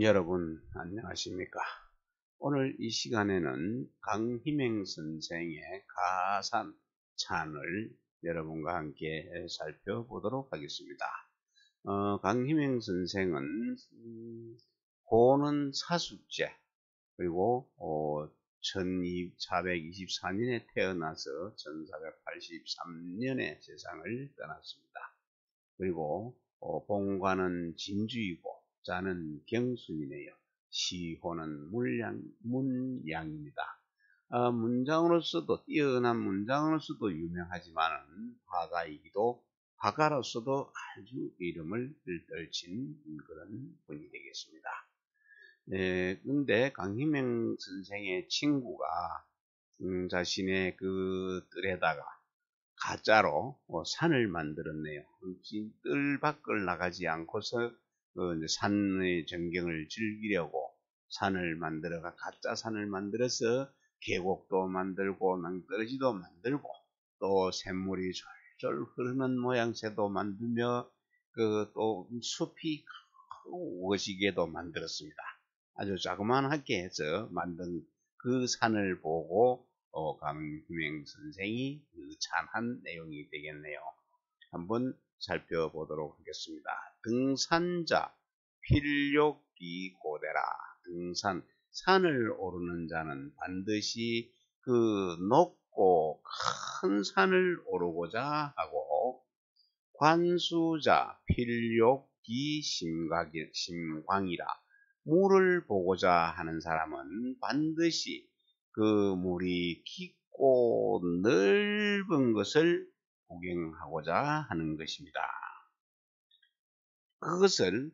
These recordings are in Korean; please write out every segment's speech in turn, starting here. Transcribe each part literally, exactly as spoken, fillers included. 여러분 안녕하십니까? 오늘 이 시간에는 강희맹 선생의 가산찬을 여러분과 함께 살펴보도록 하겠습니다. 어, 강희맹 선생은 고는 사숙재 그리고 어, 천사백이십사 년에 태어나서 천사백팔십삼 년에 세상을 떠났습니다. 그리고 어, 본관은 진주이고 자는 경순이네요. 시호는 문량, 문양입니다. 아, 문장으로서도 뛰어난 문장으로서도 유명하지만은 화가이기도 화가로서도 아주 이름을 떨친 그런 분이 되겠습니다. 네, 근데 강희맹 선생의 친구가 음, 자신의 그 뜰에다가 가짜로 어, 산을 만들었네요. 뜰 밖을 나가지 않고서 그 이제 산의 전경을 즐기려고 산을 만들어가 가짜 산을 만들어서 계곡도 만들고 낭떠러지도 만들고 또 샘물이 졸졸 흐르는 모양새도 만들며 그 또 숲이 크고 오시게도 만들었습니다. 아주 자그만하게 해서 만든 그 산을 보고 어, 강희맹 선생이 그 찬한 내용이 되겠네요. 한번 살펴보도록 하겠습니다. 등산자 필욕기 고대라. 등산, 산을 오르는 자는 반드시 그 높고 큰 산을 오르고자 하고, 관수자 필욕기 심각이, 심광이라. 물을 보고자 하는 사람은 반드시 그 물이 깊고 넓은 것을 구경하고자 하는 것입니다. 그것을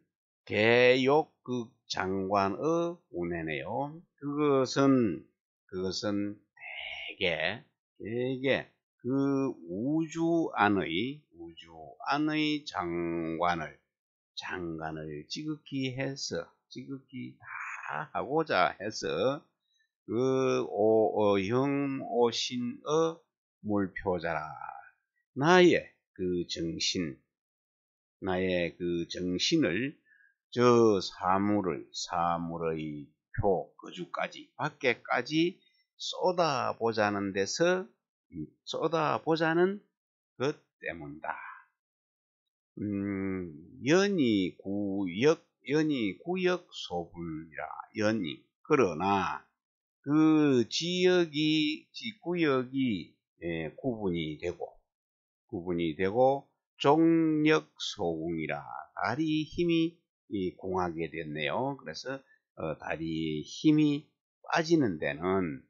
개욕극 장관의 운해네요. 그것은 그것은 대개 대개 그 우주 안의 우주 안의 장관을 장관을 지극히 해서 지극히 다 하고자 해서 그 오형 오신의 물표자라. 나의 그 정신, 나의 그 정신을 저 사물을, 사물의 표, 거주까지, 밖에까지 쏟아보자는 데서 쏟아보자는 것 때문이다. 음, 연이 구역, 연이 구역 소불이라, 연이. 그러나, 그 지역이, 구역이 예, 구분이 되고, 구분이 되고 종력 소궁이라 다리 힘이 공하게 됐네요. 그래서 어, 다리 힘이 빠지는 데는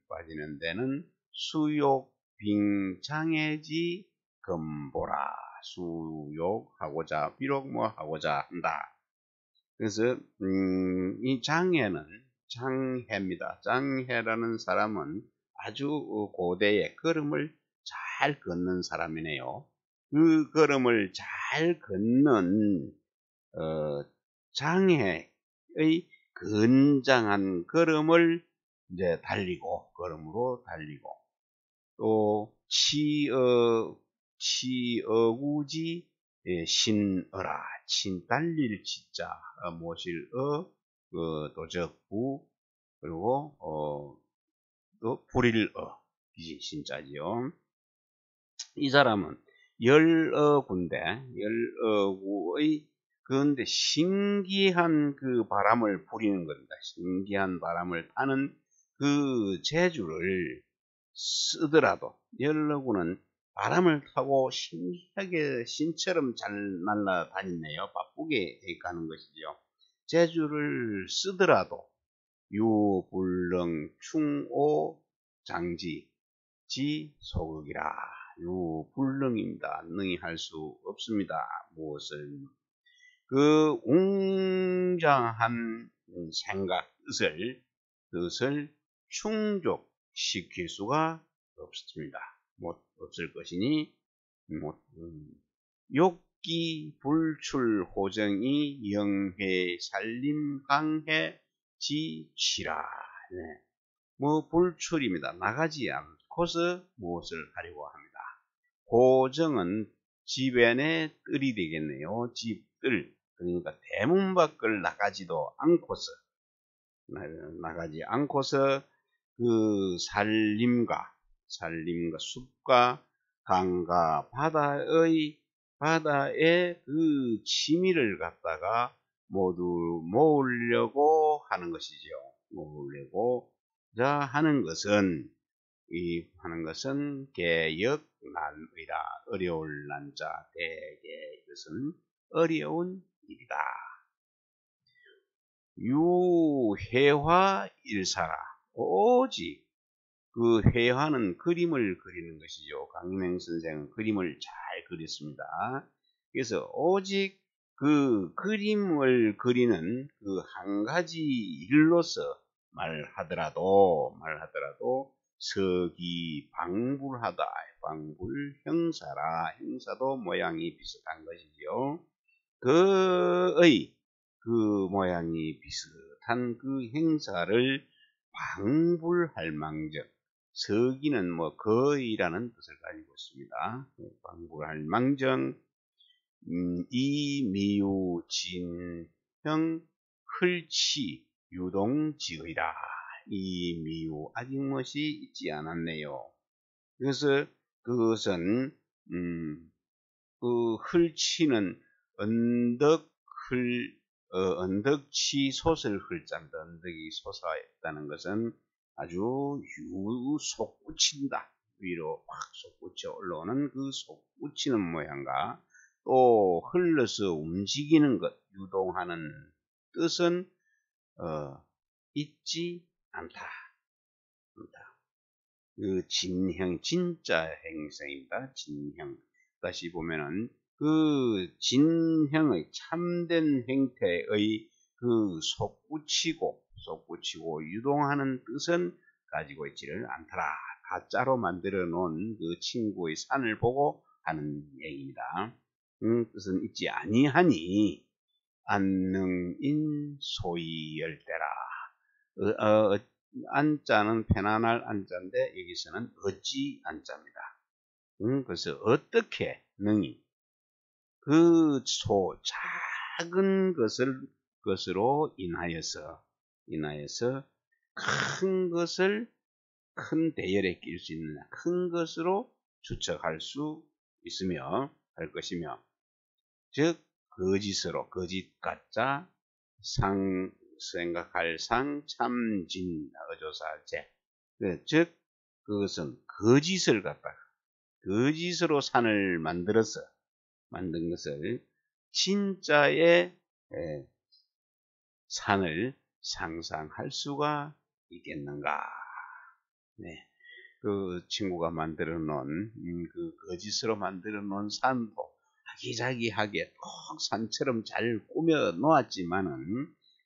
빠지는 데는 수욕 빙창해지 금보라. 수욕하고자 비록 뭐 하고자 한다. 그래서 음, 이 장해는 장해입니다. 장해라는 사람은 아주 고대의 걸음을 잘 걷는 사람이네요. 그 걸음을 잘 걷는 어, 장해의 건장한 걸음을 이제 달리고 걸음으로 달리고 또 치어 치어구지 예, 신어라 친 달릴 치자 어, 모실어 그 도적구 그리고 어 또 불일어 기신자지요. 이 사람은 열어군데, 열어구의, 그런데 신기한 그 바람을 부리는 겁니다. 신기한 바람을 타는 그 재주를 쓰더라도, 열어구는 바람을 타고 신기하게 신처럼 잘 날아다니네요. 바쁘게 가는 것이죠. 재주를 쓰더라도, 유불능 충오 장지, 지 소극이라. 유 불능입니다. 능히 할 수 없습니다. 무엇을 그 웅장한 생각 뜻을 뜻을 충족시킬 수가 없습니다. 못 없을 것이니 못 음. 욕기 불출 호정이 영회 살림 강해 지치라. 네. 뭐 불출입니다. 나가지 않고서 무엇을 하려고 합니다. 고정은 집안의 뜰이 되겠네요. 집뜰 그러니까 대문 밖을 나가지도 않고서 나가지 않고서 그 산림과 산림과 숲과 강과 바다의 바다의 그 취미를 갖다가 모두 모으려고 하는 것이죠. 모으려고 하는 것은 이 하는 것은 개역난의라. 어려울 난자 대개 이것은 어려운 일이다. 유회화 일사라. 오직 그 회화는 그림을 그리는 것이죠. 강희맹 선생은 그림을 잘 그렸습니다. 그래서 오직 그 그림을 그리는 그 한 가지 일로서 말하더라도 말하더라도 서기 방불하다. 방불 형사라. 형사도 모양이 비슷한 것이죠. 그의 그 모양이 비슷한 그 행사를 방불할 망정. 서기는 뭐 거의라는 뜻을 가지고 있습니다. 방불할 망정. 음, 이 미유 진형 흘치 유동지의라. 이 미유 아직 무엇이 있지 않았네요. 그래서 그것은 음, 그 흘치는 언덕 흘 어, 언덕치 솟을 흘자입니다. 언덕이 솟아있다는 것은 아주 유 솟구친다. 위로 확 솟구쳐 올라오는 그 솟구치는 모양과 또 흘러서 움직이는 것, 유동하는 뜻은 어, 있지 않다. 그 진형, 진짜 행성입니다. 진형. 다시 보면은 그 진형의 참된 행태의 그 솟구치고 솟구치고 유동하는 뜻은 가지고 있지를 않더라. 가짜로 만들어 놓은 그 친구의 산을 보고 하는 얘기입니다. 음, 뜻은 있지 아니하니 안능인 소위 열대라. 어, 어, 안자는 편안할 안자인데 여기서는 어찌 안자입니다. 음, 그래서 어떻게 능이 그 소 작은 것을 것으로 인하여서 인하여서 큰 것을 큰 대열에 낄 수 있는 큰 것으로 추측할 수 있으며 할 것이며, 즉 거짓으로 거짓 가짜 상 생각할 상 참진 어조사제, 즉 그것은 거짓을 갖다가 거짓으로 산을 만들어서 만든 것을 진짜의 에, 산을 상상할 수가 있겠는가. 네. 그 친구가 만들어 놓은 음, 그 거짓으로 만들어 놓은 산도 아기자기하게 꼭 산처럼 잘 꾸며 놓았지만은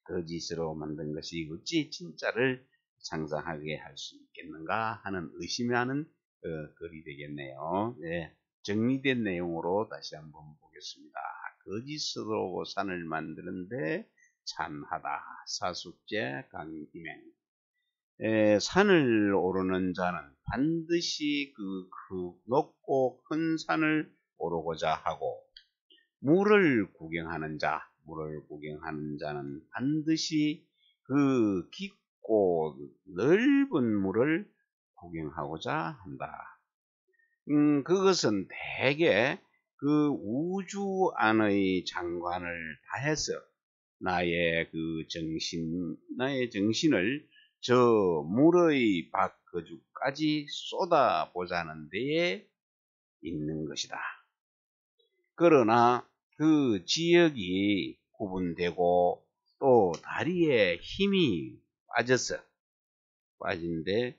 거짓으로 만든 것이 어찌 진짜를 상상하게 할 수 있겠는가 하는 의심하는 어, 글이 되겠네요. 네. 정리된 내용으로 다시 한번 보겠습니다. 거짓으로 산을 만드는데 참하다. 사숙재 강희맹. 산을 오르는 자는 반드시 그, 그 높고 큰 산을 오르고자 하고, 물을 구경하는 자, 물을 구경하는 자는 반드시 그 깊고 넓은 물을 구경하고자 한다. 음, 그것은 대개 그 우주 안의 장관을 다해서 나의 그 정신, 나의 정신을 저 물의 밖거주까지 쏟아보자는 데에 있는 것이다. 그러나 그 지역이 구분되고 또 다리에 힘이 빠져서 빠진데,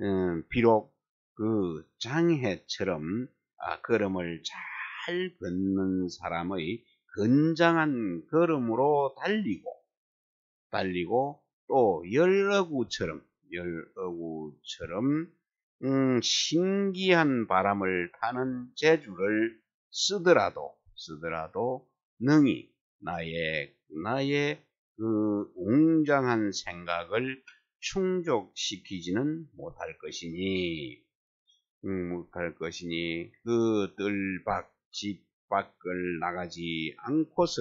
음, 비록 그 장해처럼 아, 걸음을 잘 걷는 사람의 건장한 걸음으로 달리고 달리고 또 열어구처럼 열어구처럼 음, 신기한 바람을 타는 재주를 쓰더라도 쓰더라도 능히 나의 나의 그 웅장한 생각을 충족시키지는 못할 것이니. 못할 것이니 그 뜰 밖 집 밖을 나가지 않고서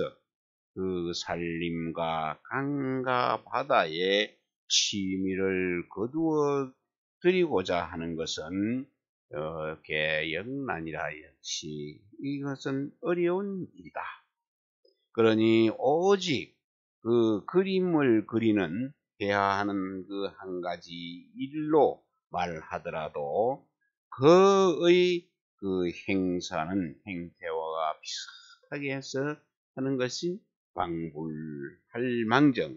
그 산림과 강과 바다에 취미를 거두어 드리고자 하는 것은 어, 개영란이라 역시 이것은 어려운 일이다. 그러니 오직 그 그림을 그리는 대화하는 그 한 가지 일로 말하더라도 그의 그 행사는 행태와 비슷하게 해서 하는 것이 방불할 망정,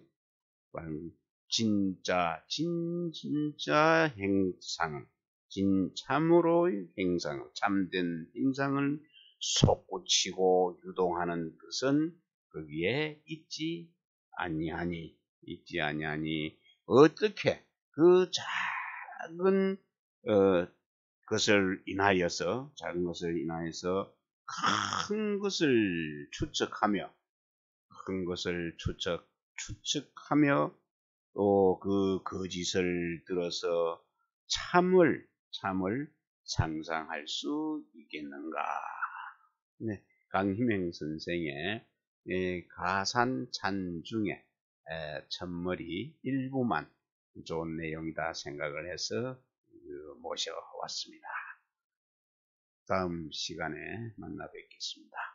진짜 진 진짜 행상, 진 참으로의 행상, 참된 행상을 솟구치고 유동하는 뜻은 거기에 있지 아니하니, 있지 아니하니 어떻게 그 작은 어, 것을 인하여서 작은 것을 인하여서 큰 것을 추측하며 큰 것을 추측 추측하며 또 그 거짓을 들어서 참을 참을 상상할 수 있겠는가? 네, 강희맹 선생의 가산찬 중에 첫머리 일부만 좋은 내용이다 생각을 해서 모셔왔습니다. 다음 시간에 만나 뵙겠습니다.